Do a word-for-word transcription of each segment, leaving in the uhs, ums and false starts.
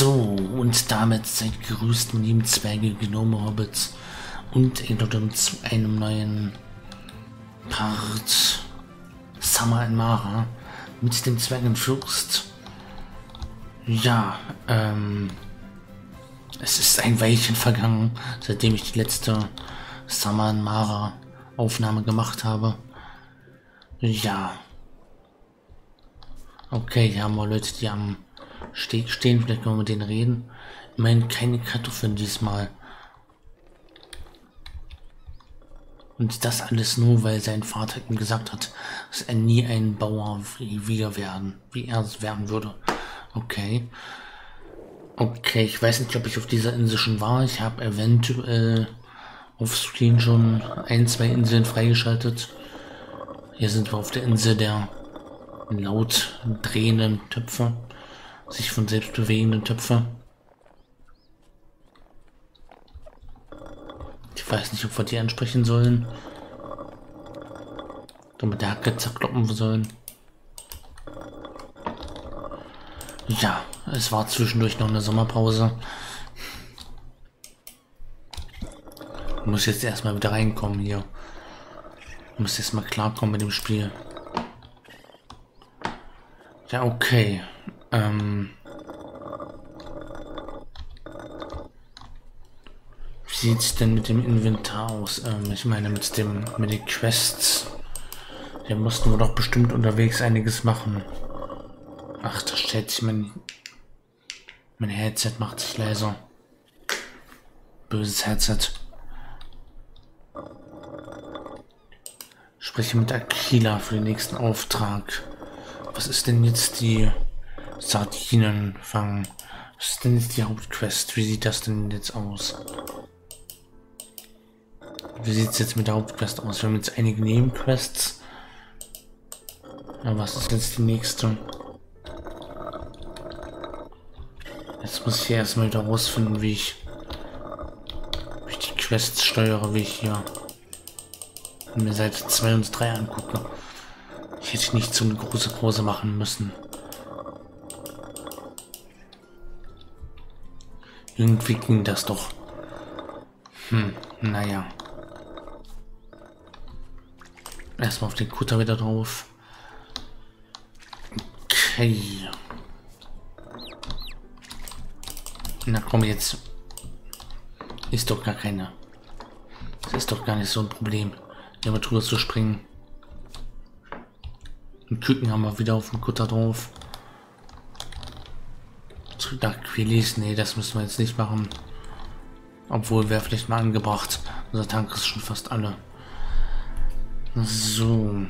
So, und damit seid gegrüßt, meine lieben Zwerge, Gnome, Hobbits und Eldorm zu einem neuen Part Summer in Mara mit dem Zwergenfürst. Ja, ähm, es ist ein Weilchen vergangen, seitdem ich die letzte Summer in Mara Aufnahme gemacht habe. Ja. Okay, hier haben wir Leute, die am Steg stehen, vielleicht können wir mit denen reden. Immerhin keine Kartoffeln diesmal. Und das alles nur, weil sein Vater ihm gesagt hat, dass er nie ein Bauer wie wir werden, wie er es werden würde. Okay. Okay, ich weiß nicht, ob ich auf dieser Insel schon war. Ich habe eventuell auf Screen schon ein, zwei Inseln freigeschaltet. Hier sind wir auf der Insel der laut drehenden Töpfe, sich von selbst bewegenden Töpfe. Ich weiß nicht, ob wir die ansprechen sollen. Oder mit der Hacke zerkloppen sollen. Ja, es war zwischendurch noch eine Sommerpause. Ich muss jetzt erstmal wieder reinkommen hier. Ich muss jetzt mal klarkommen mit dem Spiel. Ja, okay. Ähm Wie sieht es denn mit dem Inventar aus? Ähm, ich meine mit dem mit den Quests. Da mussten wir doch bestimmt unterwegs einiges machen. Ach, da stellt sich mein... Mein Headset macht sich leiser. Böses Headset. Ich spreche mit Aquila für den nächsten Auftrag. Was ist denn jetzt die Sardinenfang? Was ist denn jetzt die Hauptquest? Wie sieht das denn jetzt aus? Wie sieht es jetzt mit der Hauptquest aus? Wir haben jetzt einige Nebenquests. Aber was ist jetzt die nächste? Jetzt muss ich hier erstmal wieder rausfinden, wie ich, wie ich die Quests steuere, wie ich hier mir Seite zwei und drei angucke. Ich hätte nicht so eine große Pause machen müssen. Irgendwie ging das doch. Hm, naja. Erstmal auf den Kutter wieder drauf. Okay. Na komm jetzt. Ist doch gar keiner. Das ist doch gar nicht so ein Problem, hier mal drüber zu springen. Ein Küken haben wir wieder auf dem Kutter drauf. Da Quilis, nee, das müssen wir jetzt nicht machen. Obwohl, wäre vielleicht mal angebracht. Unser Tank ist schon fast alle. So.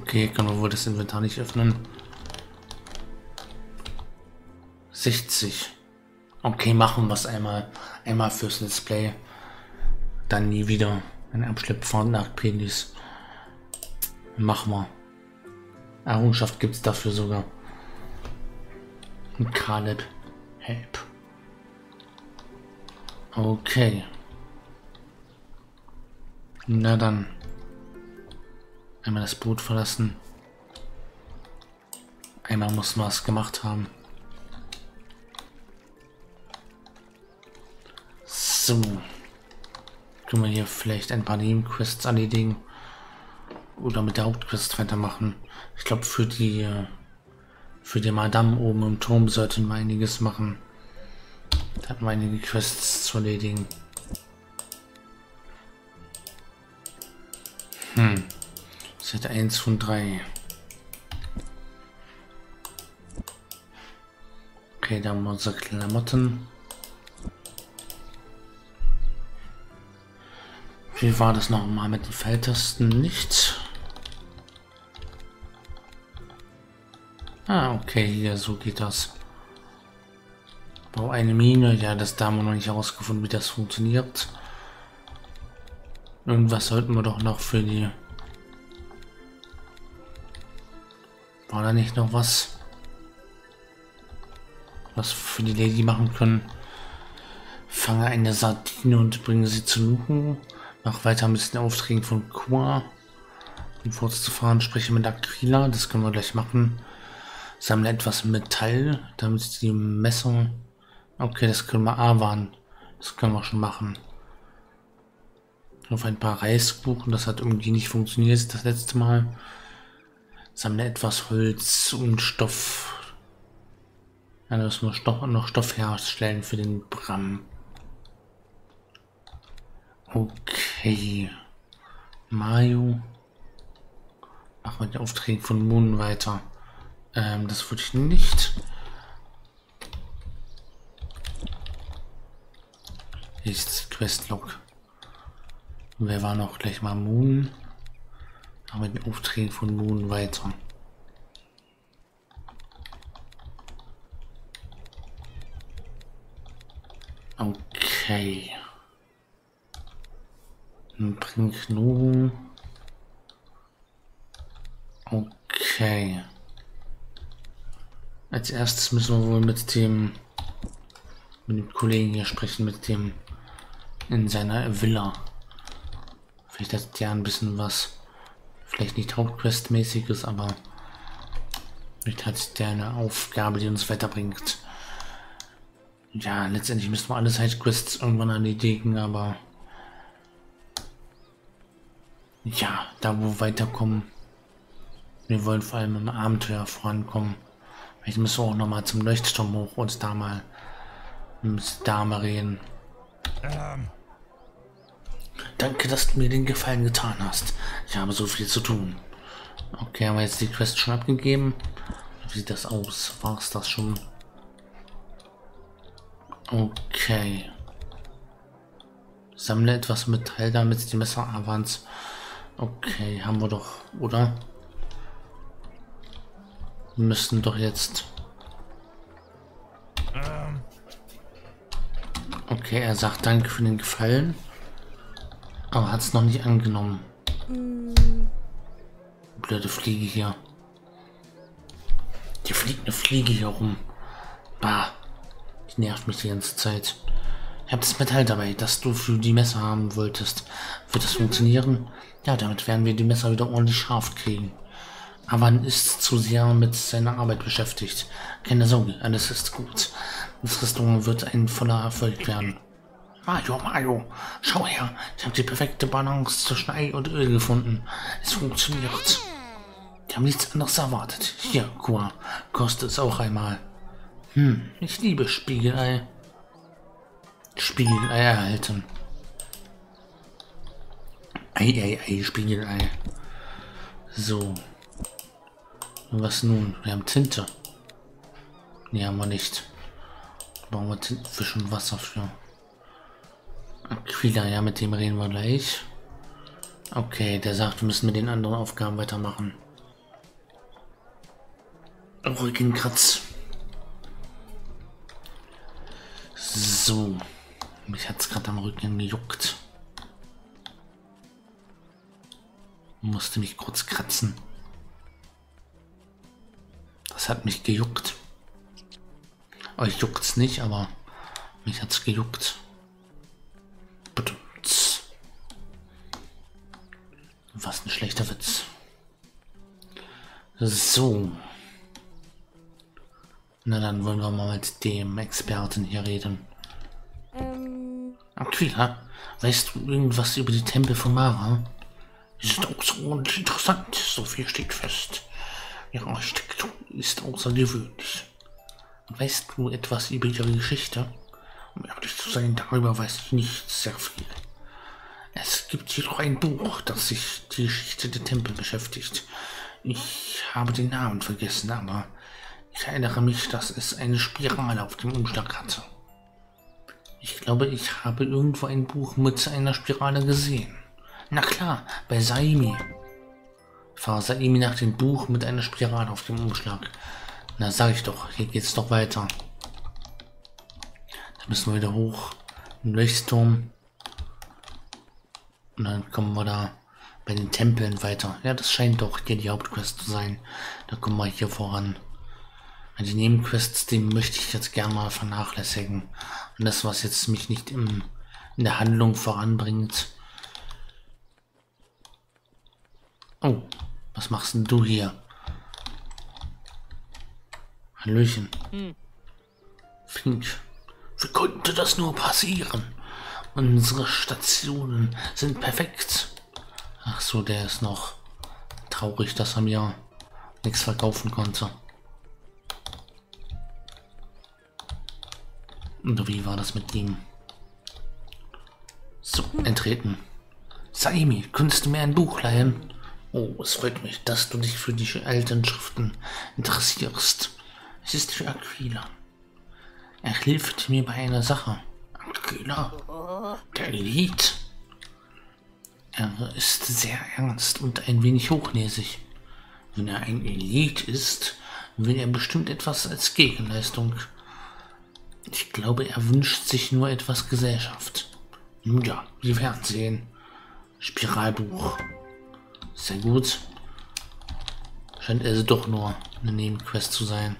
Okay, können wir wohl das Inventar nicht öffnen. sechzig. Okay, machen wir es einmal. Einmal fürs Let's Play. Dann nie wieder. Ein Abschleppfahrt nach Kredis. Machen wir. Errungenschaft gibt es dafür sogar. Und Kaleb. Help. Okay. Na dann. Einmal das Boot verlassen. Einmal muss man es gemacht haben. So. Können wir hier vielleicht ein paar Nebenquests erledigen oder mit der Hauptquest weitermachen. Ich glaube, für die für die Madame oben im Turm sollten wir einiges machen. Da hatten wir einige Quests zu erledigen. Hm. Seite eins von drei. Okay, da haben wir unsere Klamotten. Wie war das nochmal mit den Feldtasten? Nichts. Ah, okay, hier, so geht das. Bau eine Mine. Ja, das haben wir noch nicht herausgefunden, wie das funktioniert. Irgendwas sollten wir doch noch für die... War da nicht noch was? Was wir für die Lady machen können? Fange eine Sardine und bringe sie zu Luken. Mach weiter mit den Aufträgen von Koa. Um fortzufahren, spreche mit Aquila. Das können wir gleich machen. Sammle etwas Metall, damit die Messung... Okay, das können wir erwarten. Das können wir schon machen. Auf ein paar Reiskuchen, das hat irgendwie nicht funktioniert das letzte Mal. Sammle etwas Holz und Stoff. Ja, da müssen wir Stoff, noch Stoff herstellen für den Bram. Okay. Mario. Machen wir die Aufträge von Moon weiter. Ähm, das würde ich nicht. Ist Questlog. Wer war noch gleich mal Moon? Machen wir die Aufträge von Moon weiter. Okay. Bring Knoblauch. Okay. Als erstes müssen wir wohl mit dem mit dem Kollegen hier sprechen, mit dem in seiner Villa. Vielleicht hat der ein bisschen was. Vielleicht nicht Hauptquest-mäßiges, aber vielleicht hat der eine Aufgabe, die uns weiterbringt. Ja, letztendlich müssen wir alle Sidequests irgendwann erledigen, aber ja, da wo wir weiterkommen, wir wollen vor allem im Abenteuer vorankommen. Vielleicht müssen wir auch nochmal zum Leuchtturm hoch und da mal mit Dame reden. Ähm. Danke, dass du mir den Gefallen getan hast. Ich habe so viel zu tun. Okay, haben wir jetzt die Quest schon abgegeben? Wie sieht das aus? War es das schon? Okay. Sammle etwas Metall, damit die Messer avans. Okay, haben wir doch, oder? Wir müssen doch jetzt... Okay, er sagt danke für den Gefallen. Aber hat es noch nicht angenommen. Blöde Fliege hier. Hier fliegt eine Fliege hier rum. Bah. Die nervt mich die ganze Zeit. Ich habe das Metall dabei, das du für die Messer haben wolltest. Wird das funktionieren? Ja, damit werden wir die Messer wieder ordentlich scharf kriegen. Aber man ist zu sehr mit seiner Arbeit beschäftigt. Keine Sorge, alles ist gut. Das Restaurant wird ein voller Erfolg werden. Mario, Mario, schau her. Ich habe die perfekte Balance zwischen Ei und Öl gefunden. Es funktioniert. Ich habe nichts anderes erwartet. Hier, Koa, koste es auch einmal. Hm, ich liebe Spiegelei. Spiegelei erhalten. Ei, ei, ei, Spiegelei. So. Und was nun? Wir haben Tinte. Ne, haben wir nicht. Brauchen wir Tintenfisch und Wasser für. Aquila, ja, mit dem reden wir gleich. Okay, der sagt, wir müssen mit den anderen Aufgaben weitermachen. Rückenkratz. So. Mich hat es gerade am Rücken gejuckt. Musste mich kurz kratzen. Das hat mich gejuckt. Euch juckt's nicht, aber mich hat's gejuckt. Was ein schlechter Witz. So. Na dann wollen wir mal mit dem Experten hier reden. Aquila, weißt du irgendwas über die Tempel von Mara? Die sind außerordentlich interessant, so viel steht fest. Ihre Architektur ist außergewöhnlich. Und weißt du etwas über ihre Geschichte? Um ehrlich zu sein, darüber weiß ich nicht sehr viel. Es gibt jedoch ein Buch, das sich die Geschichte der Tempel beschäftigt. Ich habe den Namen vergessen, aber ich erinnere mich, dass es eine Spirale auf dem Umschlag hatte. Ich glaube, ich habe irgendwo ein Buch mit einer Spirale gesehen. Na klar, bei Saimi. Fahr Saimi nach dem Buch mit einer Spirale auf dem Umschlag. Na, sag ich doch, hier geht's doch weiter. Da müssen wir wieder hoch. Ein Leuchtturm. Und dann kommen wir da bei den Tempeln weiter. Ja, das scheint doch hier die Hauptquest zu sein. Da kommen wir hier voran. Die Nebenquests, die möchte ich jetzt gerne mal vernachlässigen. Und das, was jetzt mich nicht im, in der Handlung voranbringt. Oh, was machst denn du hier? Hallöchen. Hm. Flink. Wie konnte das nur passieren? Unsere Stationen sind perfekt. Ach so, der ist noch traurig, dass er mir nichts verkaufen konnte. Und wie war das mit ihm? So, Hm. Entreten. Saimi, könntest du mir ein Buch leihen? Oh, es freut mich, dass du dich für die alten Schriften interessierst. Es ist für Aquila. Er hilft mir bei einer Sache. Aquila, der Elite. Er ist sehr ernst und ein wenig hochnäsig. Wenn er ein Elite ist, will er bestimmt etwas als Gegenleistung. Ich glaube, er wünscht sich nur etwas Gesellschaft. Nun ja, wir werden sehen. Spiralbuch. Sehr gut. Scheint also doch nur eine Nebenquest zu sein.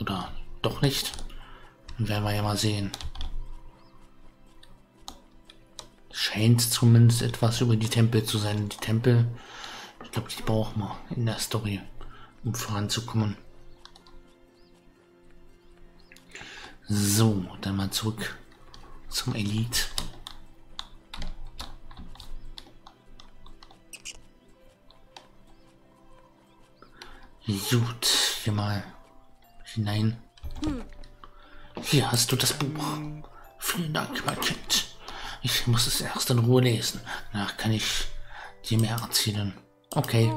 Oder doch nicht. Dann werden wir ja mal sehen. Scheint zumindest etwas über die Tempel zu sein. Die Tempel, ich glaube, die brauchen wir in der Story, um voranzukommen. So, dann mal zurück zum Elite. Gut, hier mal hinein. Hier hast du das Buch. Vielen Dank, mein Kind. Ich muss es erst in Ruhe lesen. Danach kann ich dir mehr erzählen. Okay.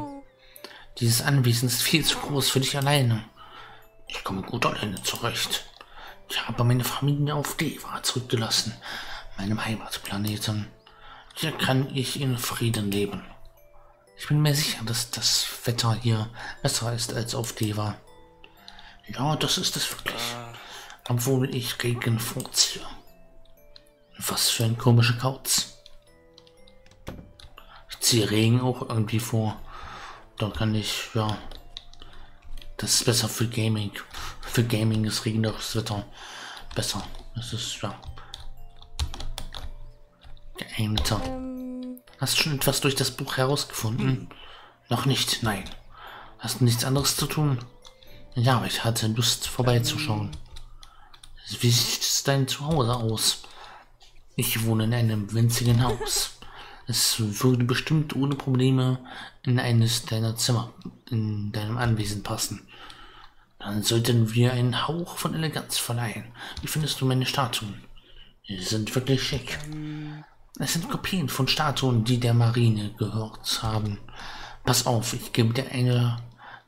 Dieses Anwesen ist viel zu groß für dich alleine. Ich komme gut alleine zurecht. Ich habe meine Familie auf Deva zurückgelassen, meinem Heimatplaneten. Hier kann ich in Frieden leben. Ich bin mir sicher, dass das Wetter hier besser ist als auf Deva. Ja, das ist es wirklich. Obwohl ich Regen vorziehe. Was für ein komischer Kauz. Ich ziehe Regen auch irgendwie vor. Da kann ich, ja... Das ist besser für Gaming. Für Gaming ist Regen doch das Wetter besser. Das ist, ja... Geeigneter. Hast du schon etwas durch das Buch herausgefunden? Noch nicht, nein. Hast du nichts anderes zu tun? Ja, aber ich hatte Lust vorbeizuschauen. Wie sieht dein Zuhause aus? Ich wohne in einem winzigen Haus. Es würde bestimmt ohne Probleme in eines deiner Zimmer in deinem Anwesen passen. Dann sollten wir einen Hauch von Eleganz verleihen. Wie findest du meine Statuen? Die sind wirklich schick. Es sind Kopien von Statuen, die der Marine gehört haben. Pass auf, ich gebe dir eine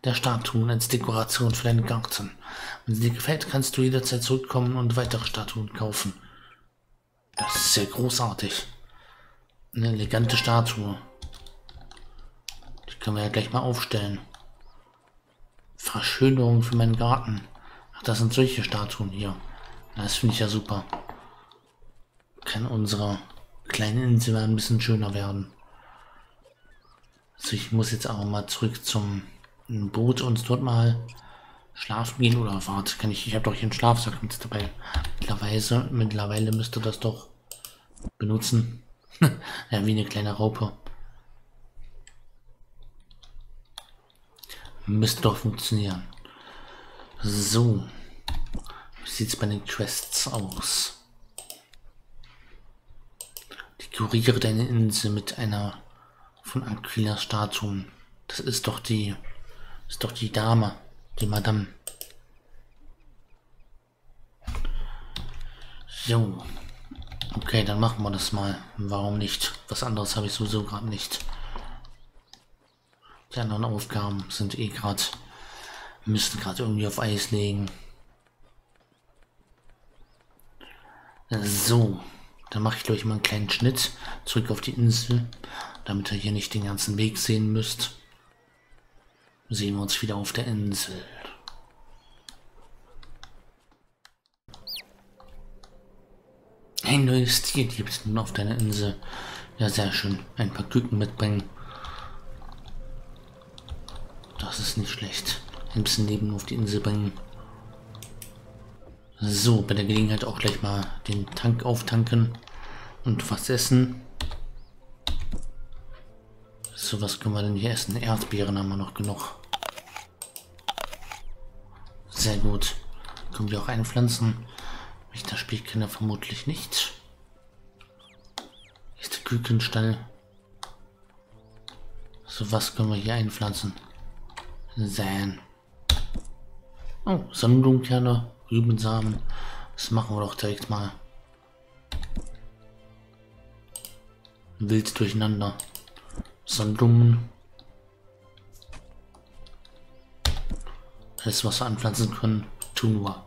der Statuen als Dekoration für deinen Garten. Wenn sie dir gefällt, kannst du jederzeit zurückkommen und weitere Statuen kaufen. Das ist sehr großartig. Eine elegante Statue. Die können wir ja gleich mal aufstellen. Verschönerung für meinen Garten. Ach, das sind solche Statuen hier. Das finde ich ja super. Kann unsere kleine Insel ein bisschen schöner werden. Also ich muss jetzt auch mal zurück zum Boot und dort mal schlafen gehen, oder warte, kann ich, ich habe doch hier einen Schlafsack mit dabei. Mittlerweile, mittlerweile müsste das doch benutzen. Ja, wie eine kleine Raupe. Müsste doch funktionieren. So. Wie sieht es bei den Quests aus? Dekoriere deine Insel mit einer von Aquilas Statuen. Das ist doch die, ist doch die Dame, die Madame. So. Okay, dann machen wir das mal. Warum nicht? Was anderes habe ich sowieso gerade nicht. Die anderen Aufgaben sind eh gerade, müssen gerade irgendwie auf Eis legen. So. Dann mache ich, glaube ich, mal einen kleinen Schnitt zurück auf die Insel, damit ihr hier nicht den ganzen Weg sehen müsst. Sehen wir uns wieder auf der Insel. Ein neues Tier gibt es nun auf deiner Insel. Ja, sehr schön. Ein paar Küken mitbringen. Das ist nicht schlecht. Ein bisschen Leben auf die Insel bringen. So, bei der Gelegenheit auch gleich mal den Tank auftanken und was essen. So, was können wir denn hier essen? Erdbeeren haben wir noch genug. Sehr gut. Können wir auch einpflanzen. Mich das Spiel kenne vermutlich nicht. Ist der Kükenstall. So, was können wir hier einpflanzen? Säen. Oh, Sonnenblumenkerne, Rübensamen. Das machen wir doch direkt mal. Wild durcheinander. Sonnenblumen. Alles, was wir anpflanzen können, tun wir.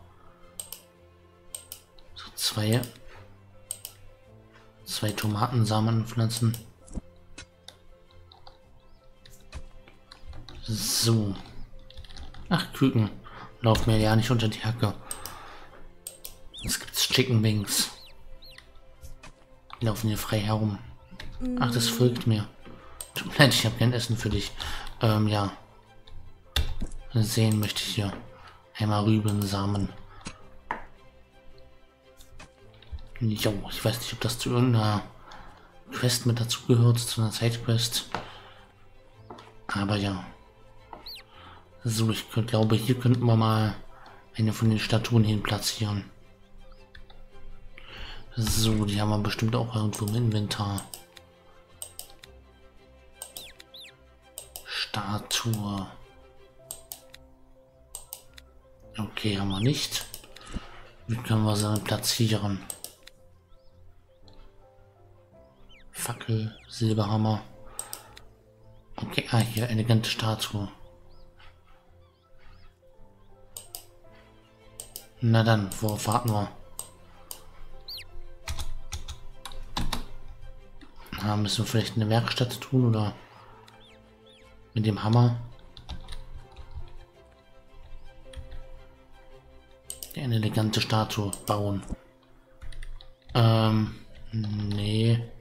So, zwei. Zwei Tomatensamen anpflanzen. So. Ach, Küken. Lauf mir ja nicht unter die Hacke. Jetzt gibt's Chicken Wings. Die laufen hier frei herum. Ach, das folgt mir. Tut mir leid, ich habe kein Essen für dich. Ähm, ja. Sehen möchte ich hier. Einmal Rübensamen. Jo, ich weiß nicht, ob das zu irgendeiner Quest mit dazugehört, zu einer Sidequest. Aber ja. So, ich könnt, glaube, hier könnten wir mal eine von den Statuen hin platzieren. So, die haben wir bestimmt auch irgendwo im Inventar. Statue. Okay, haben wir nicht. Wie können wir sie platzieren? Fackel, Silberhammer. Okay, ah, hier elegante Statue. Na dann, worauf warten wir? Na, müssen wir vielleicht eine Werkstatt tun oder mit dem Hammer? Eine elegante Statue bauen. Ähm, nee.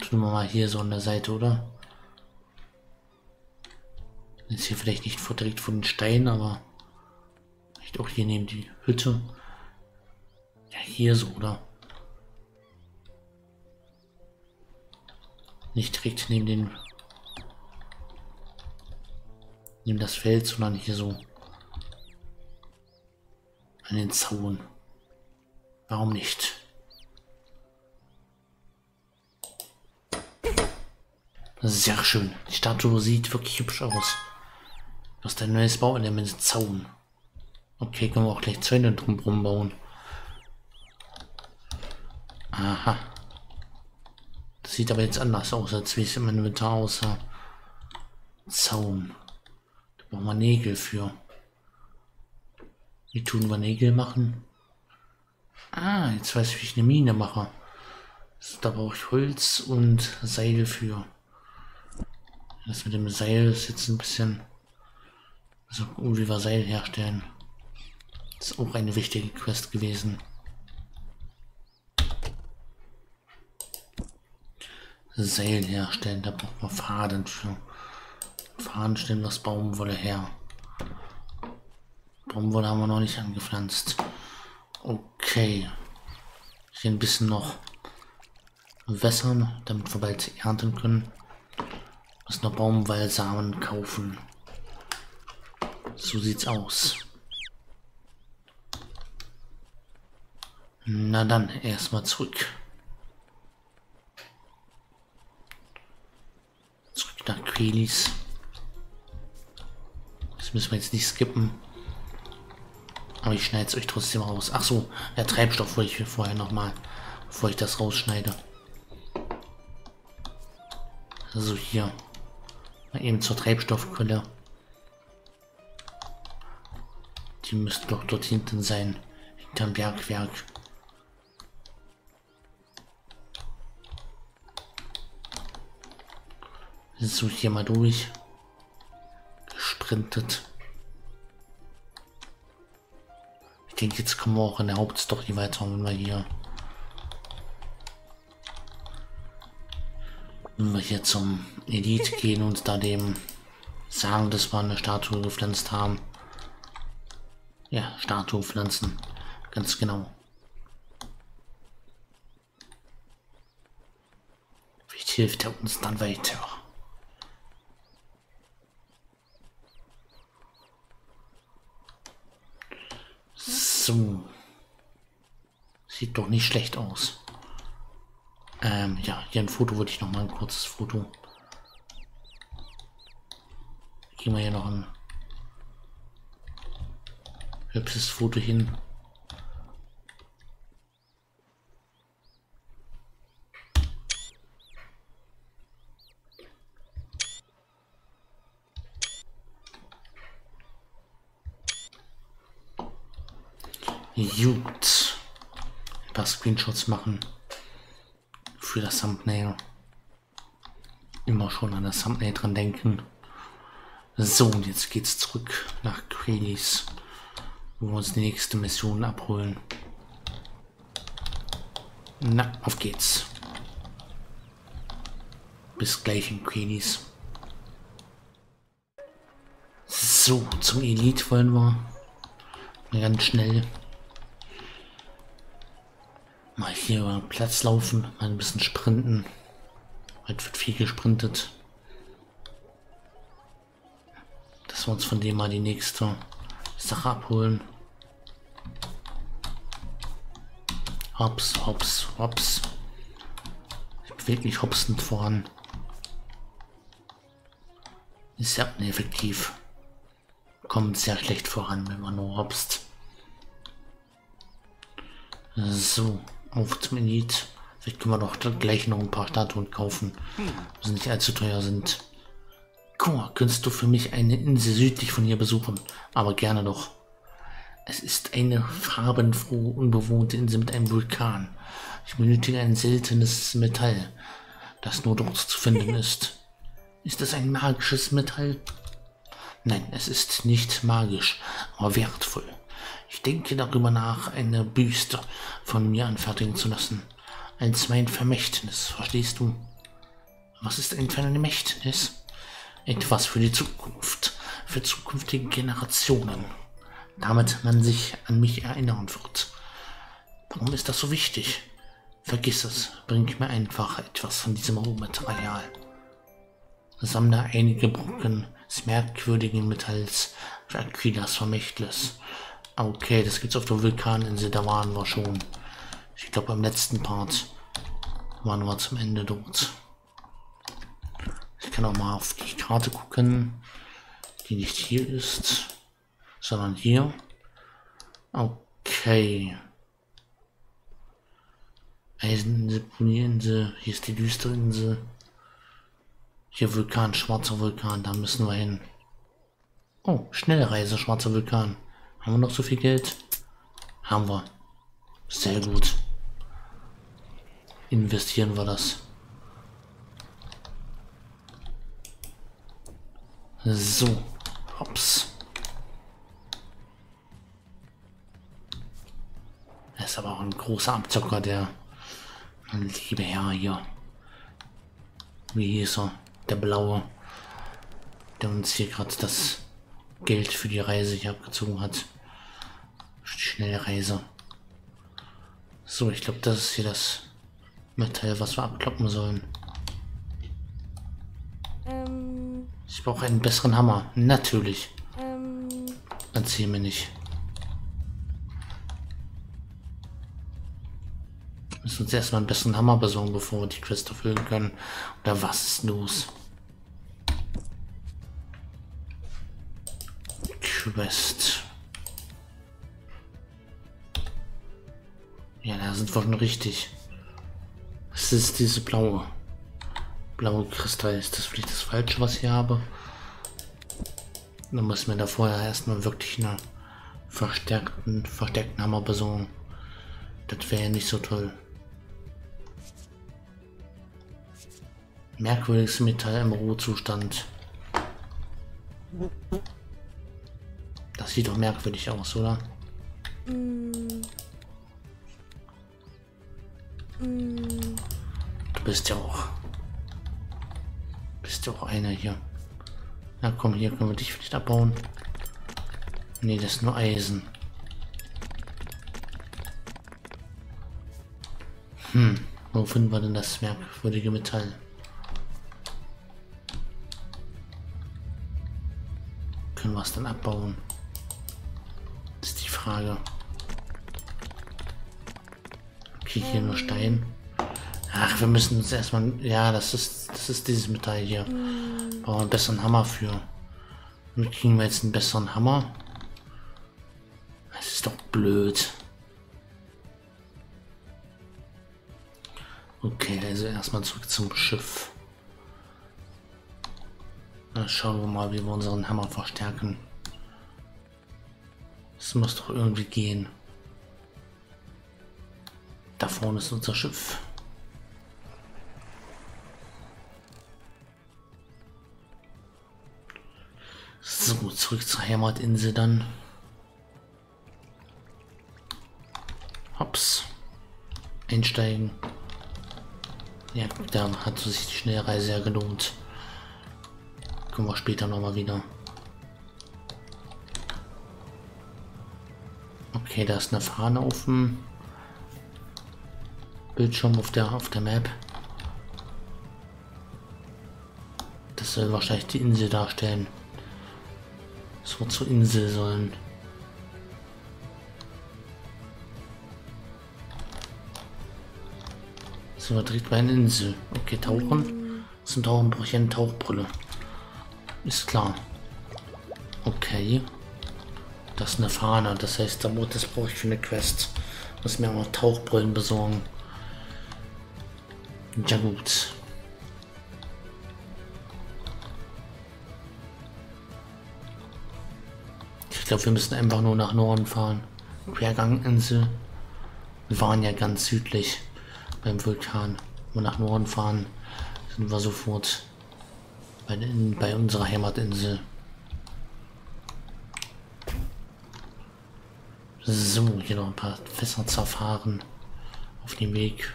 Tun wir mal hier so an der Seite, oder? Ist hier vielleicht nicht direkt von den Steinen, aber vielleicht auch hier neben die Hütte. Ja, hier so, oder? Nicht direkt neben den... neben das Feld, sondern hier so. An den Zaun. Warum nicht? Sehr schön. Die Statue sieht wirklich hübsch aus. Das ist ein neues Bauelement, Zaun. Okay, können wir auch gleich Zäune drumherum bauen. Aha. Das sieht aber jetzt anders aus, als wie es im Inventar aussah. Zaun. Da brauchen wir Nägel für. Wie tun wir Nägel machen? Ah, jetzt weiß ich, wie ich eine Mine mache. Also, da brauche ich Holz und Seil für. Das mit dem Seil ist jetzt ein bisschen... Also, wie wir Seil herstellen. Das ist auch eine wichtige Quest gewesen. Seil herstellen, da braucht man Faden für. Faden stellen wir aus Baumwolle her. Baumwolle haben wir noch nicht angepflanzt. Okay. Hier ein bisschen noch wässern, damit wir bald ernten können. Muss noch Baumwollsamen kaufen. So sieht's aus. Na dann, erstmal zurück. Zurück nach Kredis. Das müssen wir jetzt nicht skippen. Aber ich schneide es euch trotzdem raus. Ach so, der Treibstoff wollte ich vorher nochmal, bevor ich das rausschneide. Also hier. Eben zur Treibstoffquelle. Die müssten doch dort hinten sein. Hinterm Bergwerk. So, hier mal durch. Gesprintet. Ich denke, jetzt kommen wir auch in der Hauptstory weiter, wenn wir hier... Wenn wir hier zum Elite gehen und da dem sagen, dass wir eine Statue gepflanzt haben. Ja, Statue pflanzen. Ganz genau. Vielleicht hilft er uns dann weiter. So. Sieht doch nicht schlecht aus. Ähm, ja, hier ein Foto wollte ich noch mal, ein kurzes Foto. Gehen wir hier noch ein hübsches Foto hin. Gut. Ein paar Screenshots machen. Für das Thumbnail. Immer schon an das Thumbnail dran denken. So, und jetzt geht's zurück nach Kredis, wo wir uns die nächste Mission abholen. Na, auf geht's. Bis gleich in Kredis. So, zum Elite wollen wir. Ganz schnell. Mal hier über den Platz laufen, mal ein bisschen sprinten. Heute wird viel gesprintet. Dass wir uns von dem mal die nächste Sache abholen. Hops, hops, hops. Ich bewege mich hopsend voran. Ist ja ineffektiv. Kommt sehr schlecht voran, wenn man nur hopst. So, auf zum Elite. Vielleicht können wir doch gleich noch ein paar Statuen kaufen, die nicht allzu teuer sind. Koa, könntest du für mich eine Insel südlich von hier besuchen? Aber gerne doch. Es ist eine farbenfrohe, unbewohnte Insel mit einem Vulkan. Ich benötige ein seltenes Metall, das nur dort zu finden ist. Ist es ein magisches Metall? Nein, es ist nicht magisch, aber wertvoll. Ich denke darüber nach, eine Büste von mir anfertigen zu lassen. Als mein Vermächtnis, verstehst du? Was ist ein Vermächtnis? Etwas für die Zukunft, für zukünftige Generationen, damit man sich an mich erinnern wird. Warum ist das so wichtig? Vergiss es, bring mir einfach etwas von diesem Rohmaterial. Sammle einige Brocken des merkwürdigen Metalls für Aquilas Vermächtnis. Okay, das gibt's auf der Vulkaninsel, da waren wir schon. Ich glaube, beim letzten Part waren wir zum Ende dort. Ich kann auch mal auf die Karte gucken, die nicht hier ist, sondern hier. Okay. Eiseninsel, Polininsel, hier ist die düstere Insel. Hier Vulkan, schwarzer Vulkan, da müssen wir hin. Oh, Schnellreise, schwarzer Vulkan. Haben wir noch so viel Geld? Haben wir. Sehr gut. Investieren wir das. So. Hops. Das ist aber auch ein großer Abzocker, der liebe Herr hier. Wie hieß er? Der Blaue. Der uns hier gerade das Geld für die Reise hier abgezogen hat. Die schnelle Reise. So, ich glaube, das ist hier das Metall, was wir abkloppen sollen. Ähm, ich brauche einen besseren Hammer. Natürlich. Ähm, Erzähl mir nicht. Wir müssen uns erstmal einen besseren Hammer besorgen, bevor wir die Quest erfüllen können. Oder was ist los? Quest. Ja, da sind wir schon richtig. Es ist diese blaue. Blaue Kristall. Ist das vielleicht das Falsche, was ich hier habe? Dann müssen wir da vorher erstmal wirklich einen verstärkten, verstärkten Hammer besorgen. Das wäre ja nicht so toll. Merkwürdiges Metall im Rohzustand. Das sieht doch merkwürdig aus, oder? Mm. Du bist ja auch. Bist ja auch einer hier. Na komm, hier können wir dich vielleicht abbauen. Nee, das ist nur Eisen. Hm, wo finden wir denn das merkwürdige Metall? Können wir es dann abbauen? Ist die Frage. kriege hier nur Stein. Ach, wir müssen uns erstmal... Ja, das ist, das ist dieses Metall hier. Brauchen wir einen besseren Hammer für. Dann kriegen wir jetzt einen besseren Hammer. Das ist doch blöd. Okay, also erstmal zurück zum Schiff. Na, schauen wir mal, wie wir unseren Hammer verstärken. Das muss doch irgendwie gehen. Da vorne ist unser Schiff. So, zurück zur Heimatinsel dann. Hops. Einsteigen. Ja, da hat sich die Schnellreise ja gelohnt. Kommen wir später nochmal wieder. Okay, da ist eine Fahne auf dem Bildschirm, auf der, auf der Map. Das soll wahrscheinlich die Insel darstellen. Das wird zur Insel sollen. Das überträgt bei einer Insel. Okay, tauchen. Zum Tauchen brauche ich eine Tauchbrille. Ist klar. Okay. Das ist eine Fahne. Das heißt, das brauche ich für eine Quest. Muss mir auch Tauchbrillen besorgen. Ja gut. Ich glaube, wir müssen einfach nur nach Norden fahren. Querganginsel. Wir waren ja ganz südlich beim Vulkan. Wenn wir nach Norden fahren, sind wir sofort bei, den, bei unserer Heimatinsel. So, hier noch ein paar Fässer zerfahren auf dem Weg.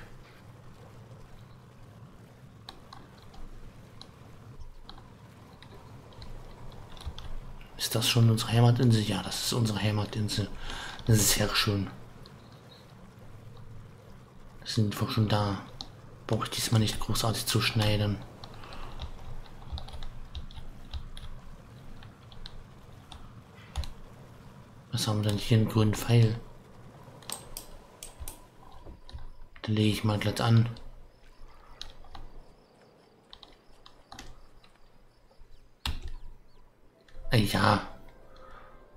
Ist das schon unsere Heimatinsel? Ja, das ist unsere Heimatinsel. Das ist sehr schön. Sind wir schon da. Brauche ich diesmal nicht großartig zu schneiden. Was haben wir denn hier? Einen grünen Pfeil. Den lege ich mal glatt an. Ja.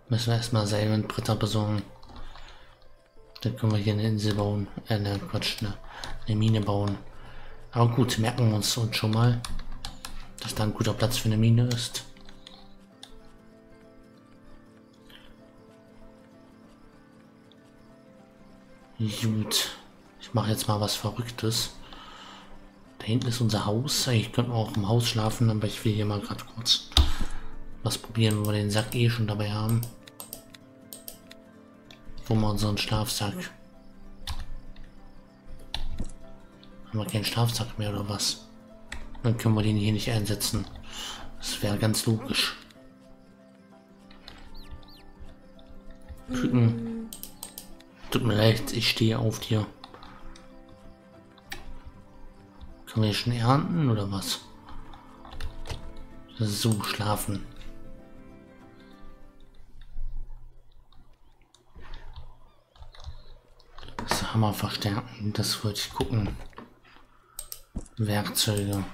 Müssen wir erstmal Seil und Bretter besorgen. Dann können wir hier eine Insel bauen. Äh, ne, Quatsch, ne, eine Mine bauen. Aber gut, merken wir uns schon mal, dass da ein guter Platz für eine Mine ist. Gut, ich mache jetzt mal was Verrücktes. Da hinten ist unser Haus. Eigentlich könnten wir auch im Haus schlafen, aber ich will hier mal gerade kurz was probieren, wo wir den Sack eh schon dabei haben. Wo wir unseren Schlafsack. Haben wir keinen Schlafsack mehr oder was? Dann können wir den hier nicht einsetzen. Das wäre ganz logisch. Küken. Tut mir leid, ich stehe auf dir. Können wir schon ernten oder was? So, schlafen. Das Hammer verstärken, das wollte ich gucken. Werkzeuge.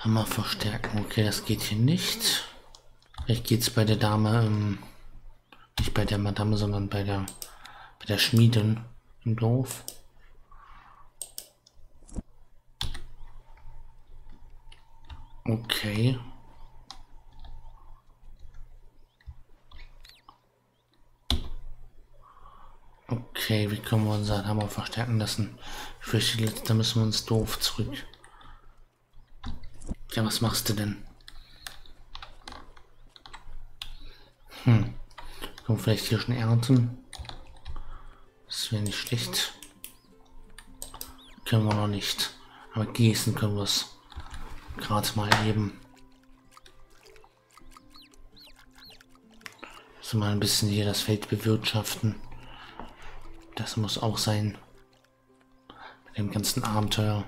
Hammer verstärken, okay, das geht hier nicht. Vielleicht geht es bei der Dame, ähm, nicht bei der Madame, sondern bei der, bei der Schmiedin im Dorf. Okay. Okay, wie können wir unseren Hammer verstärken lassen? Ich fürchte, da müssen wir uns doof zurück. Ja, was machst du denn? Hm. Können wir vielleicht hier schon ernten? Das wäre nicht schlecht. Können wir noch nicht. Aber gießen können wir es. Gerade mal eben. So, also mal ein bisschen hier das Feld bewirtschaften. Das muss auch sein. Mit dem ganzen Abenteuer.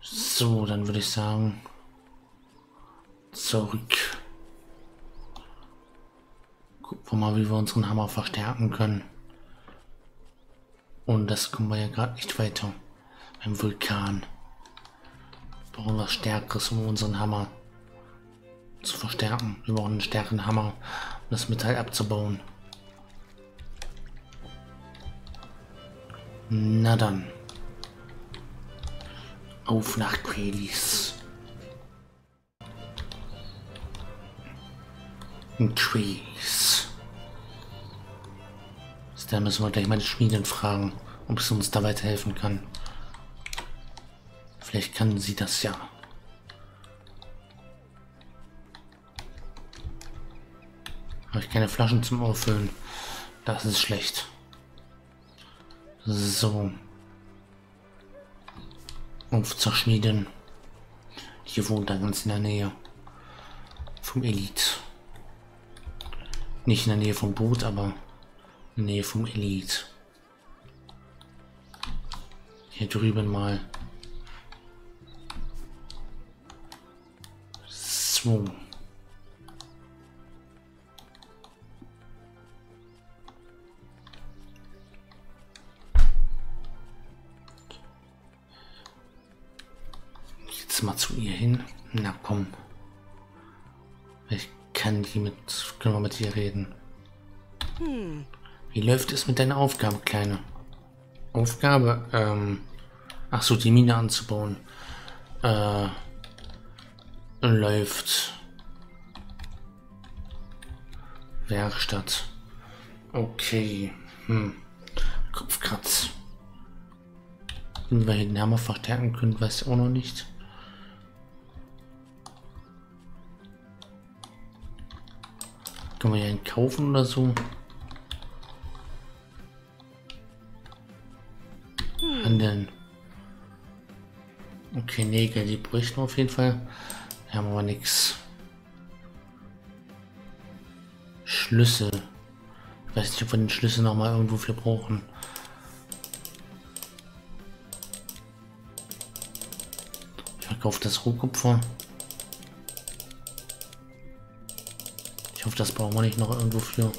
So, dann würde ich sagen, zurück Guck mal, wie wir unseren Hammer verstärken können. Und das kommen wir ja gerade nicht weiter. Beim Vulkan. Wir brauchen was Stärkeres, um unseren Hammer zu verstärken. Wir brauchen einen stärkeren Hammer, um das Metall abzubauen. Na dann. Auf nach Kredis. Trees. Da müssen wir gleich mal die Schmiedin fragen, ob sie uns da weiterhelfen kann. Vielleicht kann sie das ja. Habe ich keine Flaschen zum Auffüllen. Das ist schlecht. So. Auf zur Schmiedin. Hier wohnt er ganz in der Nähe. Vom Elite. Nicht in der Nähe vom Boot, aber in der Nähe vom Elite. Hier drüben mal. So. Jetzt mal zu ihr hin. Na komm. Ich kann die mit, können wir mit ihr reden. Hm. Wie läuft es mit deiner Aufgabe, Kleine? Aufgabe? Ähm, ach so, die Mine anzubauen. Äh, läuft. Werkstatt. Okay. Hm. Kopfkratz. Wenn wir hier den Hammer verstärken können, weiß ich auch noch nicht. Können wir hier einen kaufen oder so? Handeln. Okay, Nägel, die bräuchten wir auf jeden Fall. Da haben wir aber nichts. Schlüssel. Ich weiß nicht, ob wir den Schlüssel nochmal irgendwo für brauchen. Ich verkaufe das Rohkupfer. Ich hoffe, das brauchen wir nicht noch irgendwo für.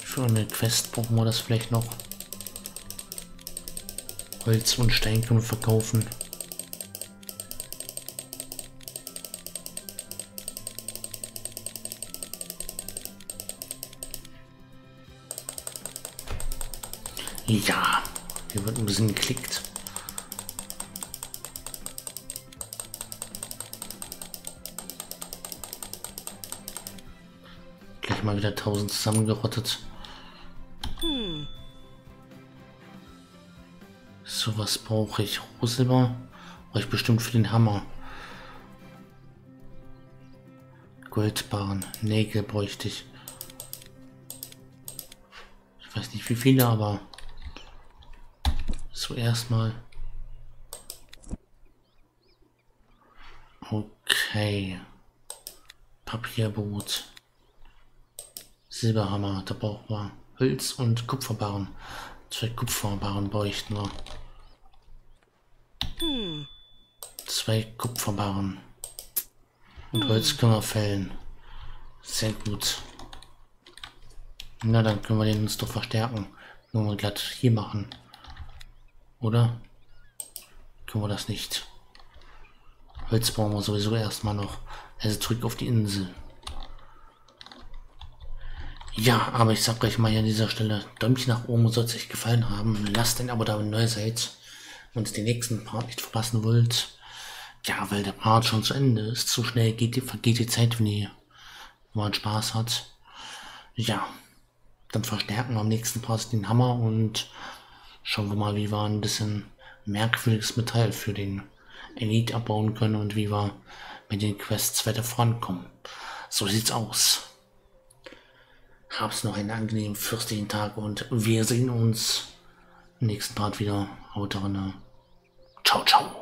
Für eine Quest brauchen wir das vielleicht noch. Holz und Stein können wir verkaufen. Ja, hier wird ein bisschen geklickt. Mal wieder tausend zusammengerottet. Hm. So, was brauche ich? Rohsilber? Brauche ich bestimmt für den Hammer. Goldbarren. Nägel bräuchte ich. Ich weiß nicht wie viele, aber zuerst mal. Okay. Papierboot. Silberhammer, da brauchen wir Holz und Kupferbarren. Zwei Kupferbarren bräuchten wir. Hm. Zwei Kupferbarren. Und hm. Holz können wir fällen. Sehr gut. Na, dann können wir den uns doch verstärken. Nur mal glatt hier machen. Oder? Können wir das nicht. Holz brauchen wir sowieso erstmal noch. Also zurück auf die Insel. Ja, aber ich sag gleich mal hier an dieser Stelle, Däumchen nach oben, soll es euch gefallen haben. Lasst ein Abo da, wenn ihr neu seid und den nächsten Part nicht verpassen wollt. Ja, weil der Part schon zu Ende ist. So schnell geht die, vergeht die Zeit, wenn ihr mal Spaß hat. Ja, dann verstärken wir am nächsten Part den Hammer und schauen wir mal, wie wir ein bisschen merkwürdiges Metall für den Elite abbauen können und wie wir mit den Quests weiter vorankommen. So sieht's aus. Hab's noch einen angenehmen fürstlichen Tag und wir sehen uns im nächsten Part wieder. Haut rein. Ciao, ciao.